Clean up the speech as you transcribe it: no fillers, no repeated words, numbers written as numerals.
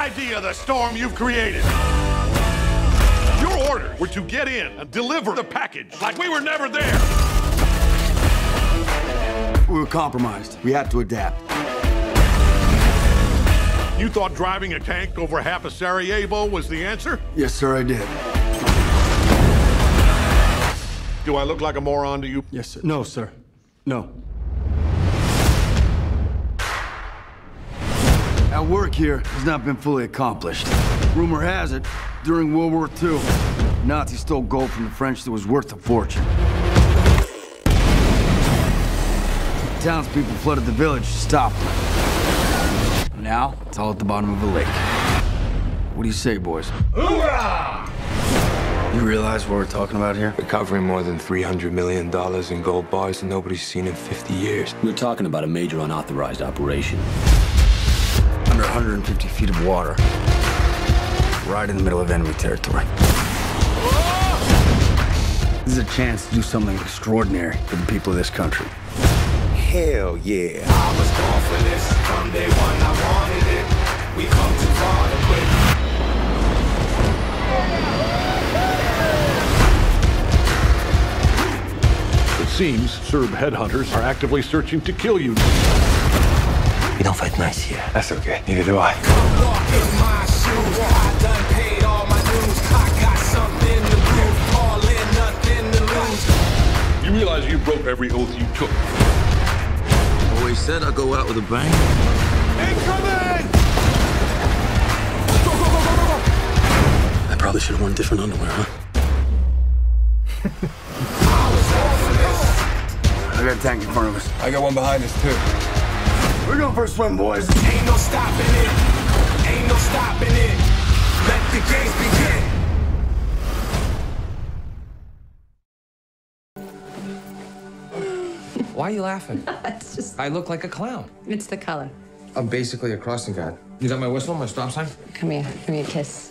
idea the storm you've created. Your orders were to get in and deliver the package like we were never there. We were compromised. We had to adapt. You thought driving a tank over half of Sarajevo was the answer? Yes, sir, I did. Do I look like a moron to you? Yes, sir. No, sir. No. Our work here has not been fully accomplished. Rumor has it, during World War II, Nazis stole gold from the French that was worth a fortune. The townspeople flooded the village to stop them. Now, it's all at the bottom of a lake. What do you say, boys? Hoorah! You realize what we're talking about here? We're covering more than $300 million in gold bars that nobody's seen in 50 years. We're talking about a major unauthorized operation. Under 150 feet of water. Right in the middle of enemy territory. Whoa! This is a chance to do something extraordinary for the people of this country. Hell yeah. I was born for this. From day one I wanted it. We come too far to quit. It seems Serb headhunters are actively searching to kill you. You don't fight nice here. That's okay. Neither do I. You realize you broke every oath you took. Always said I go out with a bang. Incoming! Go, go, go, go, go, go. I probably should have worn different underwear, huh? I got a tank in front of us. I got one behind us, too. We're going for a swim, boys. Ain't no stopping it. Ain't no stopping it. Let the games begin. Why are you laughing? It's just... I look like a clown. It's the color. I'm basically a crossing guard. You got my whistle, my stop sign? Come here. Give me a kiss.